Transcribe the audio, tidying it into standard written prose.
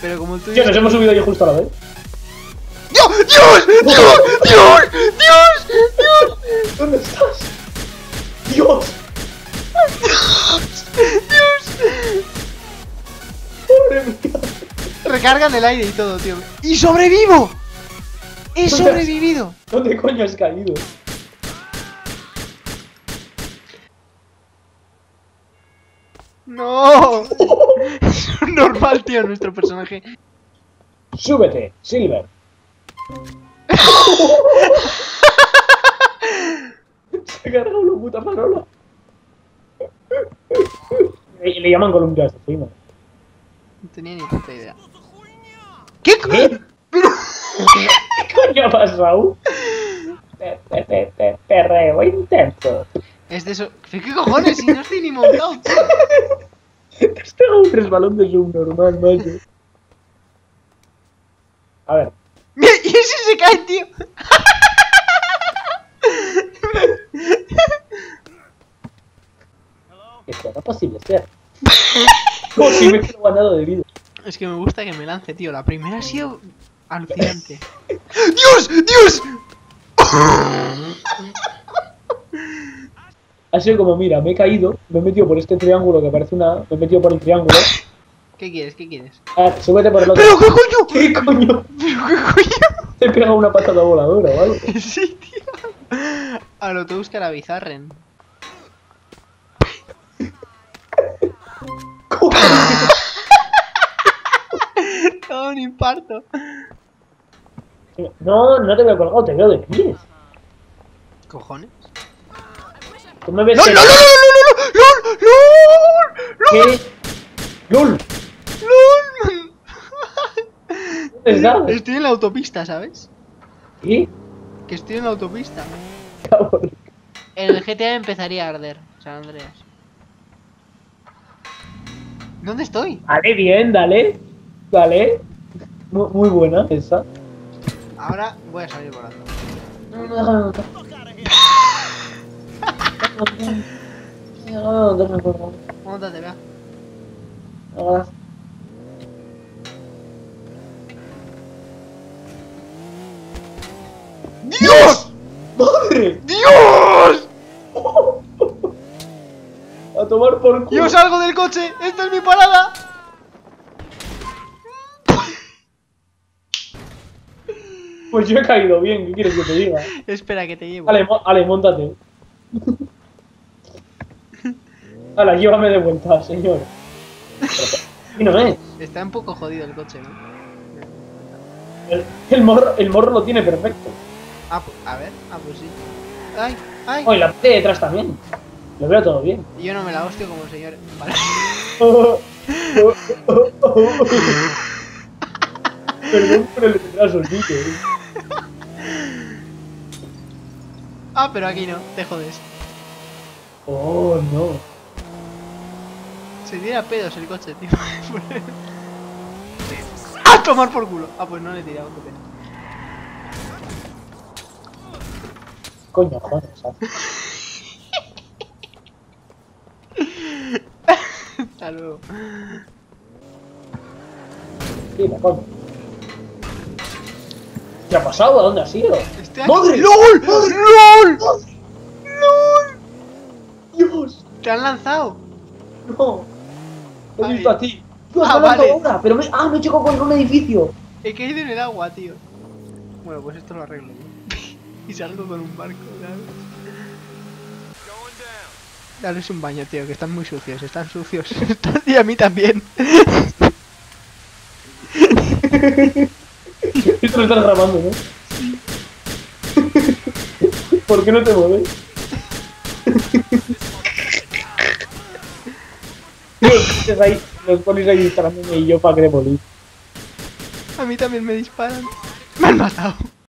Pero como tú... Tío, nos hemos subido yo justo a la vez. ¡Dios! ¡Dios! ¡Dios! ¡Dios! ¡Dios! ¡Dios! ¿Dónde estás? ¡Dios! ¡Dios! ¡Dios! ¡Pobre mía! Recargan el aire y todo, tío. ¡Y sobrevivo! ¡He sobrevivido! ¿Dónde coño has caído? ¡No! Es normal, tío, nuestro personaje. ¡Súbete, Silver! Se ha cargado la puta Manola. Le llaman Columbia a este primo. No tenía ni puta idea. ¿Qué coño? ¿Qué coño ha pasado? Perreo intento. Es de eso. ¿Qué cojones? Si no estoy ni montado, tío. Te has pegado un resbalón de subnormal, macho. A ver. ¡Y ese se cae, tío! Esto no es posible, tío. Como si me quedo ganado de vida. Es que me gusta que me lance, tío. La primera ha sido alucinante. ¡Dios! ¡Dios! Ha sido como, mira, me he caído, me he metido por este triángulo que parece una... Me he metido por el triángulo. ¿Qué quieres? ¿Qué quieres? Ah, súbete por el otro. ¡Pero qué coño! ¿Qué coño? ¿Pero qué coño? Te he pegado una patada voladora, ¿vale? Sí, tío. A lo que busca la bizarren. Todo un infarto. No, no te veo colgado, te veo de pies. ¿Cojones? ¿Tú me ves? ¡No, no, no, no, no, no, no, no! ¿Qué? ¡Lol! ¡Lol, man! ¿Sabes? Estoy en la autopista, ¿sabes? ¿Qué? Que estoy en la autopista. Cabrón. El GTA empezaría a arder, San Andreas. ¿Dónde estoy? Dale, bien, dale. Dale. Muy buena esa. Ahora voy a salir volando. No, no, déjame notar. No, déjame notar. Móntate, vea. Hola. ¡Dios! ¡Madre! ¡Dios! A tomar por culo. ¡Yo salgo del coche! ¡Esta es mi parada! Pues yo he caído bien, ¿qué quieres que te diga? Espera, que te llevo. Ale, ale, móntate. Ala, llévame de vuelta, señor. Y no es. Está un poco jodido el coche, ¿no? El morro lo tiene perfecto. Ah, pues, a ver, ah, pues sí. Ay, ay. Oh, y la parte de detrás también. Lo veo todo bien. Yo no me la hostio como el señor. Vale. Perdón por el retraso, tío. Ah, pero aquí no, te jodes. Oh, no. Se tira pedos el coche, tío. ¡A tomar por culo! Ah, pues no le he tirado, qué pena. Coño, joder, ¿sabes? Hasta luego. Tira, coño. ¿Qué ha pasado? ¿A dónde has ido? ¡Madre! ¡LOL! ¡LOL! ¡LOL! ¡Dios! ¡Te han lanzado! ¡No! Lo he visto a ti. Tú has hablado ahora, pero me... Ah, me he chocado con un edificio. He caído en el agua, tío. Bueno, pues esto lo arreglo yo. Y salgo con un barco, ¿sabes? Darles un baño, tío, que están muy sucios. Están sucios. Y a mí también. Esto lo estás grabando, ¿no? Sí. ¿Por qué no te mueves? Ahí, los polis ahí disparándome y yo para que le polis. A mí también me disparan. Me han matado.